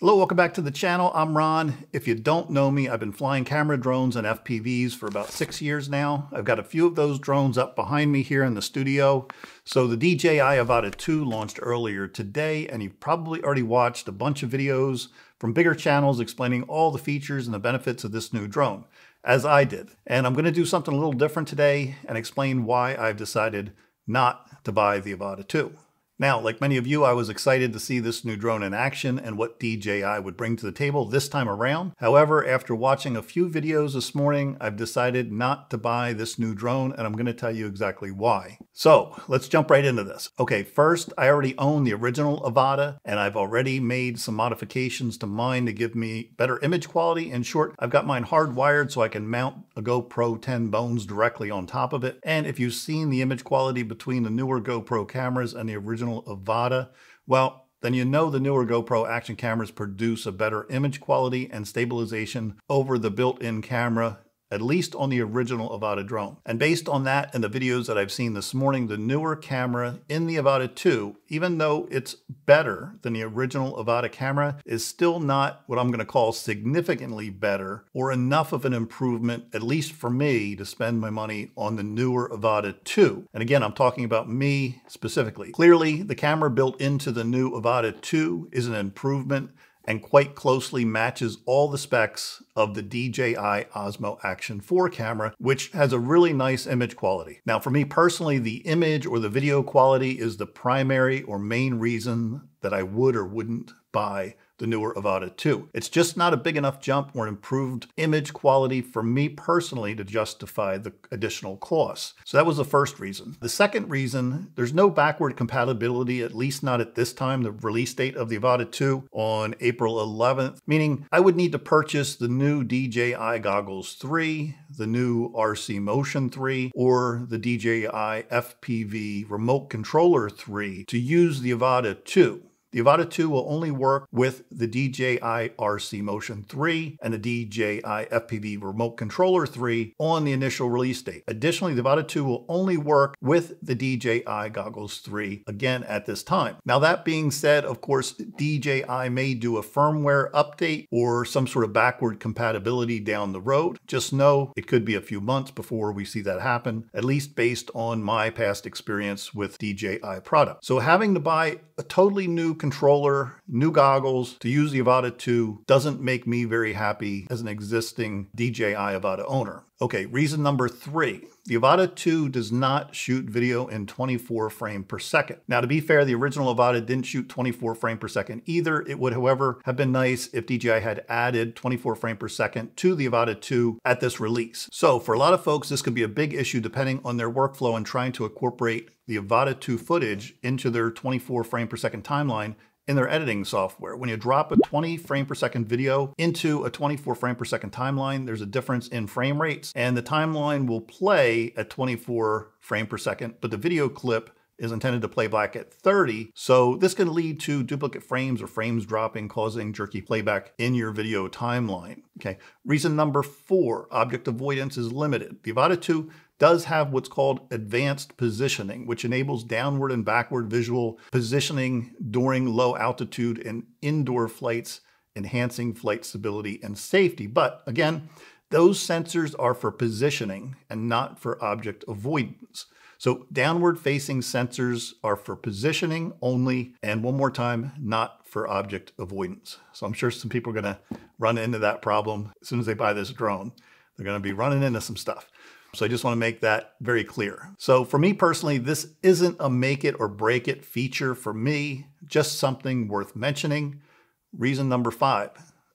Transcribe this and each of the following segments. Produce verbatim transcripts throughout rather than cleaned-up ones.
Hello, welcome back to the channel. I'm Ron. If you don't know me, I've been flying camera drones and F P Vs for about six years now. I've got a few of those drones up behind me here in the studio. So the D J I Avata two launched earlier today, and you've probably already watched a bunch of videos from bigger channels explaining all the features and the benefits of this new drone, as I did. And I'm going to do something a little different today and explain why I've decided not to buy the Avata two. Now, like many of you, I was excited to see this new drone in action and what D J I would bring to the table this time around. However, after watching a few videos this morning, I've decided not to buy this new drone, and I'm going to tell you exactly why. So let's jump right into this. Okay, first, I already own the original Avata, and I've already made some modifications to mine to give me better image quality. In short, I've got mine hardwired so I can mount a GoPro ten bones directly on top of it. And if you've seen the image quality between the newer GoPro cameras and the original Avata, well, then you know the newer GoPro action cameras produce a better image quality and stabilization over the built-in camera, at least on the original Avata drone. And based on that and the videos that I've seen this morning, the newer camera in the Avata two, even though it's better than the original Avata camera, is still not what I'm going to call significantly better or enough of an improvement, at least for me, to spend my money on the newer Avata two. And again, I'm talking about me specifically. Clearly, the camera built into the new Avata two is an improvement and quite closely matches all the specs of the D J I Osmo Action four camera, which has a really nice image quality. Now, for me personally, the image or the video quality is the primary or main reason that I would or wouldn't buy the newer Avata two. It's just not a big enough jump or improved image quality for me personally to justify the additional costs. So that was the first reason. The second reason, there's no backward compatibility, at least not at this time, the release date of the Avata two on April eleventh, meaning I would need to purchase the new D J I Goggles three, the new R C Motion three, or the D J I F P V Remote Controller three to use the Avata two. The Avata two will only work with the D J I R C Motion three and the D J I F P V Remote Controller three on the initial release date. Additionally, the Avata two will only work with the D J I Goggles three again at this time. Now, that being said, of course, D J I may do a firmware update or some sort of backward compatibility down the road. Just know it could be a few months before we see that happen, at least based on my past experience with D J I products. So having to buy a totally new controller, new goggles to use the Avata two doesn't make me very happy as an existing D J I Avata owner. Okay, reason number three. The Avata two does not shoot video in twenty-four frames per second. Now, to be fair, the original Avata didn't shoot twenty-four frames per second either. It would, however, have been nice if D J I had added twenty-four frames per second to the Avata two at this release. So for a lot of folks, this could be a big issue depending on their workflow and trying to incorporate the Avata two footage into their twenty-four frame per second timeline in their editing software. When you drop a twenty frame per second video into a twenty-four frame per second timeline, there's a difference in frame rates, and the timeline will play at twenty-four frame per second, but the video clip is intended to play back at thirty. So this can lead to duplicate frames or frames dropping, causing jerky playback in your video timeline. Okay. Reason number four, object avoidance is limited. The Avata two does have what's called advanced positioning, which enables downward and backward visual positioning during low altitude and indoor flights, enhancing flight stability and safety. But again, those sensors are for positioning and not for object avoidance. So downward facing sensors are for positioning only, and one more time, not for object avoidance. So I'm sure some people are going to run into that problem as soon as they buy this drone. They're going to be running into some stuff. So I just want to make that very clear. So for me personally, this isn't a make it or break it feature for me, just something worth mentioning. Reason number five,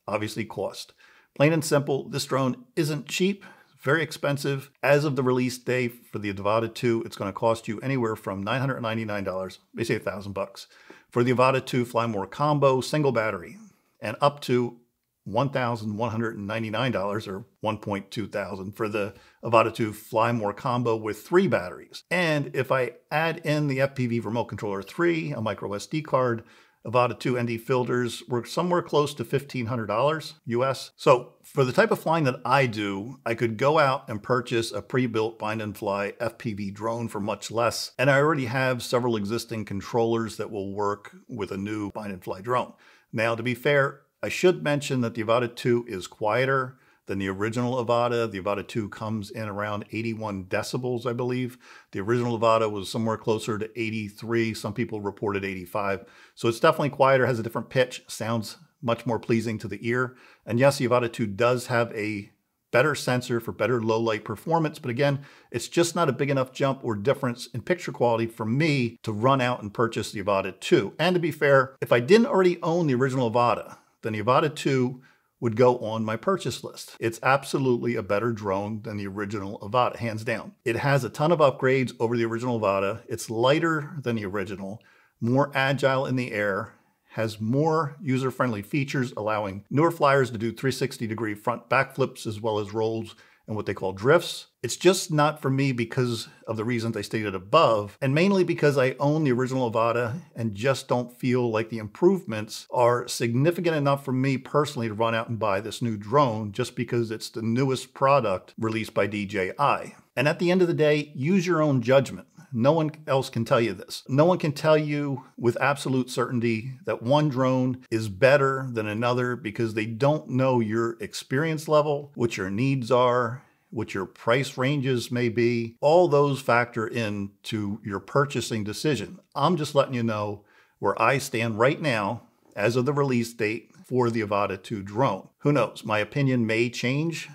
obviously cost. Plain and simple, this drone isn't cheap, very expensive. As of the release day for the Avata two, it's going to cost you anywhere from nine hundred ninety-nine dollars, basically a thousand bucks, for the Avata two Flymore Combo single battery, and up to one thousand one hundred ninety-nine dollars or one point two thousand for the Avata two Flymore Combo with three batteries. And if I add in the F P V Remote Controller three, a micro S D card, Avata two N D filters, were somewhere close to fifteen hundred dollars U S. So for the type of flying that I do, I could go out and purchase a pre-built bind and fly F P V drone for much less. And I already have several existing controllers that will work with a new bind and fly drone. Now, to be fair, I should mention that the Avata two is quieter than the original Avata. The Avata two comes in around eighty-one decibels, I believe. The original Avata was somewhere closer to eighty-three. Some people reported eighty-five. So it's definitely quieter, has a different pitch, sounds much more pleasing to the ear. And yes, the Avata two does have a better sensor for better low light performance. But again, it's just not a big enough jump or difference in picture quality for me to run out and purchase the Avata two. And to be fair, if I didn't already own the original Avata, then the Avata two would go on my purchase list. It's absolutely a better drone than the original Avata, hands down. It has a ton of upgrades over the original Avata. It's lighter than the original, more agile in the air, has more user-friendly features, allowing newer flyers to do three sixty degree front backflips as well as rolls and what they call drifts. It's just not for me because of the reasons I stated above, and mainly because I own the original Avata and just don't feel like the improvements are significant enough for me personally to run out and buy this new drone just because it's the newest product released by D J I. And at the end of the day, use your own judgment. No one else can tell you this. No one can tell you with absolute certainty that one drone is better than another because they don't know your experience level, what your needs are, what your price ranges may be. All those factor into your purchasing decision. I'm just letting you know where I stand right now as of the release date for the Avata two drone. Who knows? My opinion may change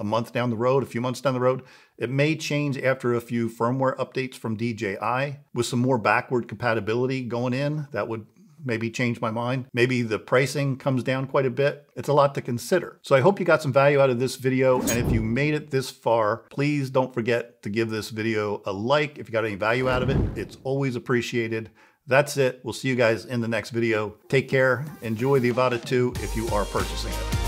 a month down the road, a few months down the road. It may change after a few firmware updates from D J I with some more backward compatibility going in. That would maybe change my mind. Maybe the pricing comes down quite a bit. It's a lot to consider. So I hope you got some value out of this video. And if you made it this far, please don't forget to give this video a like. If you got any value out of it, it's always appreciated. That's it. We'll see you guys in the next video. Take care. Enjoy the Avata two if you are purchasing it.